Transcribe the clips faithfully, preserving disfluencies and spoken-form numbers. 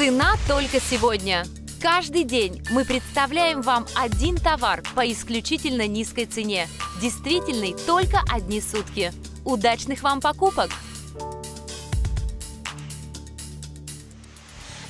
Цена только сегодня. Каждый день мы представляем вам один товар по исключительно низкой цене, действительный только одни сутки. Удачных вам покупок!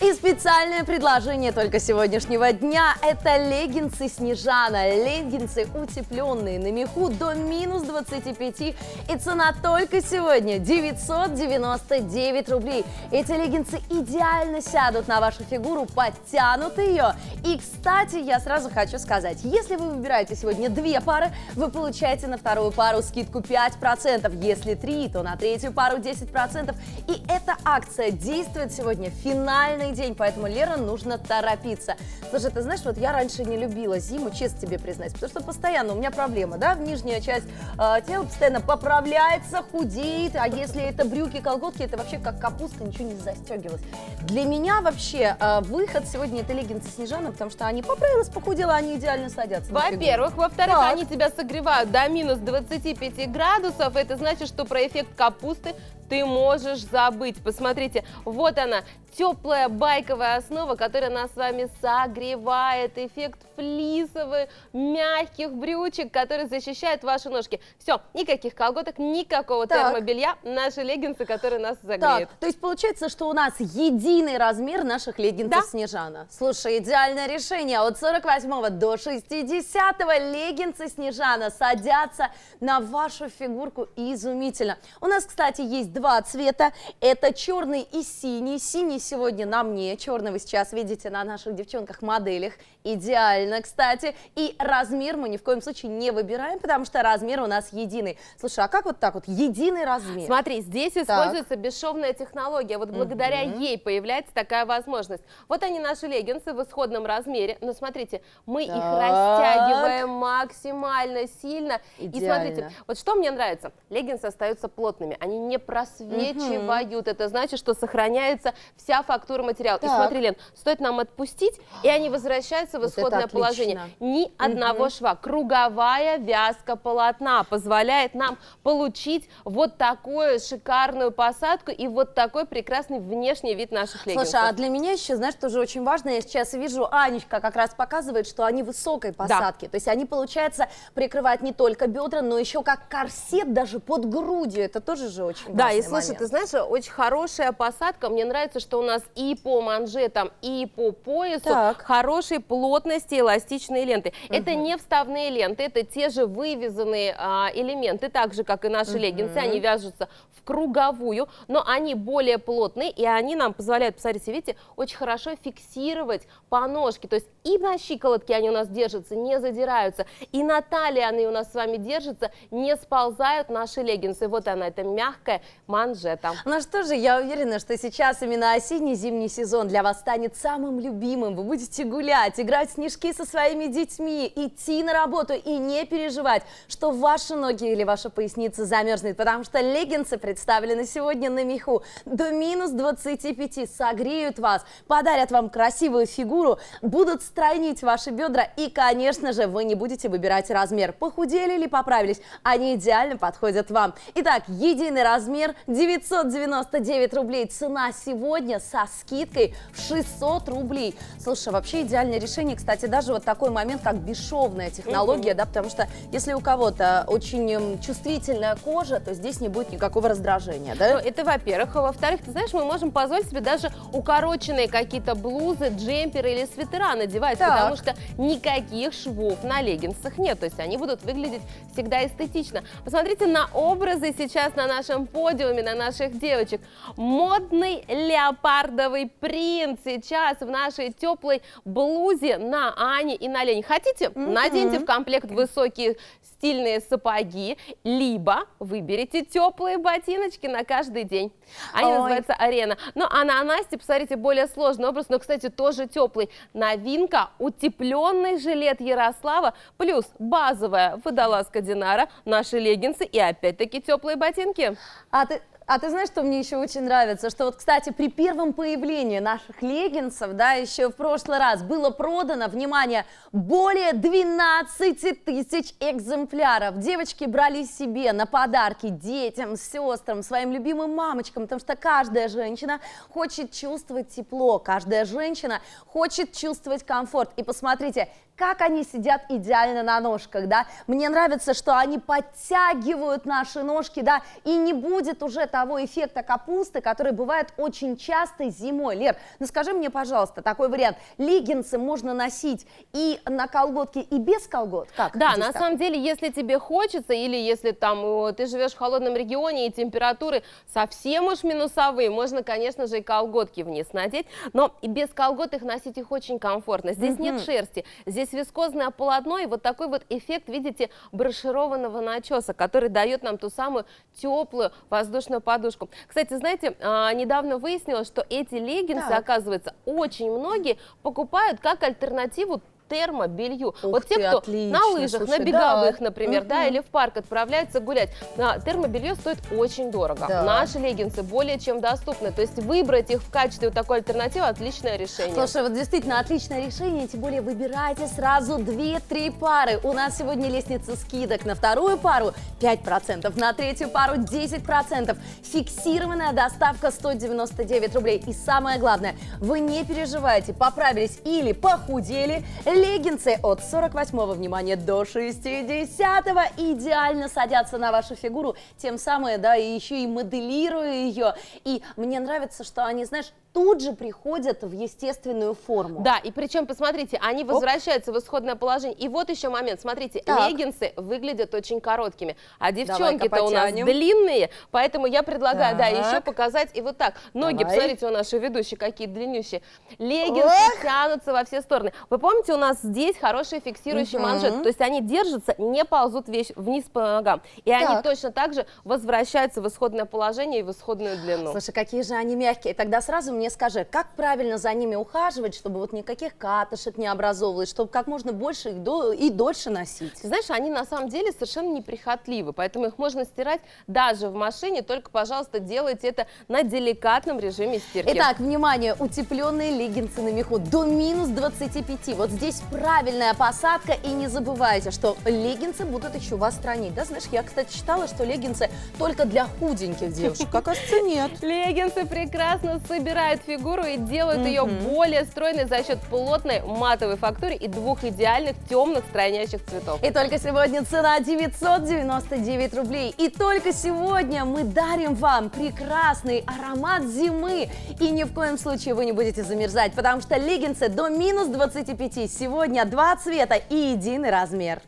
И специальное предложение только сегодняшнего дня – это леггинсы Снежана. Леггинсы утепленные на меху до минус двадцати пяти, и цена только сегодня – девятьсот девяносто девять рублей. Эти леггинсы идеально сядут на вашу фигуру, подтянут ее. И, кстати, я сразу хочу сказать, если вы выбираете сегодня две пары, вы получаете на вторую пару скидку пять процентов, если три, то на третью пару десять процентов. И эта акция действует сегодня финальный день, поэтому, Лера, нужно торопиться. Слушай, ты знаешь, вот я раньше не любила зиму, честно тебе признаюсь, потому что постоянно у меня проблема, да, нижняя часть э, тела постоянно поправляется, худеет, а если это брюки, колготки, это вообще как капуста, ничего не застегивалось. Для меня вообще э, выход сегодня это леггинсы Снежана, потому что они поправились, похудела, они идеально садятся. Во-первых, во-вторых, они тебя согревают до минус двадцати пяти градусов, это значит, что про эффект капусты ты можешь забыть. Посмотрите, вот она, теплая байковая основа, которая нас с вами согревает. Эффект флисовый, мягких брючек, который защищает ваши ножки. Все, никаких колготок, никакого так. термобелья. Наши леггинсы, которые нас загреют. Так, то есть получается, что у нас единый размер наших леггинсов, да? Снежана. Слушай, идеальное решение. От сорок восьмого до шестидесятого леггинсы Снежана садятся на вашу фигурку изумительно. У нас, кстати, есть два цвета. Это черный и синий. Синий сегодня на мне, черный вы сейчас видите на наших девчонках-моделях. Идеально, кстати. И размер мы ни в коем случае не выбираем, потому что размер у нас единый. Слушай, а как вот так вот? Единый размер. Смотри, здесь так. используется бесшовная технология. Вот благодаря угу. ей появляется такая возможность. Вот они, наши леггинсы в исходном размере. Но смотрите, мы так. их растягиваем максимально сильно. Идеально. И смотрите, вот что мне нравится. Леггинсы остаются плотными, они не просвечивают. Угу. Это значит, что сохраняется вся фактура материала. Так. И смотри, Лен, стоит нам отпустить, и они возвращаются в исходное вот положение. Ни одного угу. шва. Круговая вязка полотна позволяет нам получить вот такую шикарную посадку и вот такой прекрасный внешний вид наших леггинсов. Слушай, а для меня еще, знаешь, тоже очень важно, я сейчас вижу, Анечка как раз показывает, что они высокой посадки. Да. То есть они, получается, прикрывают не только бедра, но еще как корсет даже под грудью. Это тоже же очень важно. Да, и слушай, ты знаешь, очень хорошая посадка. Мне нравится, что у нас и по манжетам, и по поясу так. хорошей плотности эластичные ленты. Угу. Это не вставные ленты, это те же вывязанные а, элементы, так же, как и наши угу. леггинсы. Они вяжутся в круговую, но они более плотные, и они нам позволяют, посмотрите, видите, очень хорошо фиксировать по ножке. То есть и на щиколотке они у нас держатся, не задираются, и на талии они у нас с вами держатся, не сползают наши леггинсы. Вот она, это мягкая манжета. Ну что же, я уверена, что сейчас именно осенне-зимний сезон для вас станет самым любимым. Вы будете гулять, играть в снежки со своими детьми, идти на работу и не переживать, что ваши ноги или ваша поясница замерзнет, потому что леггинсы представлены сегодня на меху до минус двадцати пяти, согреют вас, подарят вам красивую фигуру, будут стройнить ваши бедра и, конечно же, вы не будете выбирать размер. Похудели или поправились, они идеально подходят вам. Итак, единый размер девятьсот девяносто девять рублей. Цена сегодня со скидкой в шестьсот рублей. Слушай, вообще идеальное решение, кстати, даже вот такой момент, как бесшовная технология, mm-hmm. да, потому что если у кого-то очень чувствительная кожа, то здесь не будет никакого раздражения, да? Ну, это во-первых. А во-вторых, ты знаешь, мы можем позволить себе даже укороченные какие-то блузы, джемперы или свитера надевать, так. потому что никаких швов на леггинсах нет, то есть они будут выглядеть всегда эстетично. Посмотрите на образы сейчас на нашем подиуме, на наших девочек. Модный леопардовый принт сейчас в нашей теплой блузе на Ане и на Лене. Хотите, Mm-hmm. наденьте в комплект высокие стильные сапоги, либо выберите теплые ботиночки на каждый день. Они Ой. называются «Арена». Ну, а на Насте, посмотрите, более сложный образ, но, кстати, тоже теплый. Новинка – утепленный жилет Ярослава, плюс базовая водолазка Динара, наши леггинсы и, опять-таки, теплые ботинки. А ты... А ты знаешь, что мне еще очень нравится? Что вот, кстати, при первом появлении наших леггинсов, да, еще в прошлый раз было продано, внимание, более двенадцати тысяч экземпляров. Девочки брали себе на подарки детям, сестрам, своим любимым мамочкам, потому что каждая женщина хочет чувствовать тепло, каждая женщина хочет чувствовать комфорт. И посмотрите, как они сидят идеально на ножках, да. Мне нравится, что они подтягивают наши ножки, да, и не будет уже того эффекта капусты, который бывает очень часто зимой. Лер, ну скажи мне, пожалуйста, такой вариант. Леггинсы можно носить и на колготке, и без колгот? Как? Да, Здесь на так? самом деле, если тебе хочется, или если там ты живешь в холодном регионе и температуры совсем уж минусовые, можно, конечно же, и колготки вниз надеть, но и без колгот их носить их очень комфортно. Здесь mm-hmm. нет шерсти, здесь вискозное полотно и вот такой вот эффект, видите, брошированного начеса, который дает нам ту самую теплую воздушную подушку. Кстати, знаете, недавно выяснилось, что эти леггинсы, так. оказывается, очень многие покупают как альтернативу термобелью. Вот те, кто отлично. на лыжах, Слушай, на беговых, да. например, угу. да, или в парк отправляются гулять, термобелье стоит очень дорого. Да. Наши леггинсы более чем доступны. То есть выбрать их в качестве вот такой альтернативы – отличное решение. Слушай, вот действительно отличное решение, тем более выбирайте сразу две-три пары. У нас сегодня лестница скидок на вторую пару пять процентов, на третью пару десять процентов. Фиксированная доставка сто девяносто девять рублей. И самое главное, вы не переживайте, поправились или похудели – леггинсы от сорок восьмого, внимание, до шестидесятого идеально садятся на вашу фигуру, тем самым, да, и еще и моделируя ее. И мне нравится, что они, знаешь, тут же приходят в естественную форму. Да, и причем, посмотрите, они возвращаются Оп. в исходное положение. И вот еще момент, смотрите, так. леггинсы выглядят очень короткими, а девчонки-то у нас длинные, поэтому я предлагаю, так. да, еще показать и вот так. Ноги, Давай. посмотрите, у нашей ведущей какие длиннющие. Леггинсы Ох. тянутся во все стороны. Вы помните, у нас здесь хороший фиксирующий угу. манжет, то есть они держатся, не ползут вниз по ногам. И так. они точно так же возвращаются в исходное положение и в исходную длину. Слушай, какие же они мягкие. Тогда сразу мне скажи, как правильно за ними ухаживать, чтобы вот никаких катышек не образовывалось, чтобы как можно больше и, до, и дольше носить? Ты знаешь, они на самом деле совершенно неприхотливы, поэтому их можно стирать даже в машине, только, пожалуйста, делайте это на деликатном режиме стирки. Итак, внимание, утепленные леггинсы на меху до минус двадцати пяти. Вот здесь правильная посадка, и не забывайте, что леггинсы будут еще вас странить. Да, знаешь, я, кстати, считала, что леггинсы только для худеньких девушек. Оказывается, нет. Леггинсы прекрасно собирают фигуру и делают mm-hmm. ее более стройной за счет плотной матовой фактуры и двух идеальных темных стройнящих цветов. И только сегодня цена девятьсот девяносто девять рублей. И только сегодня мы дарим вам прекрасный аромат зимы. И ни в коем случае вы не будете замерзать, потому что леггинсы до минус двадцати пяти. Сегодня два цвета и единый размер.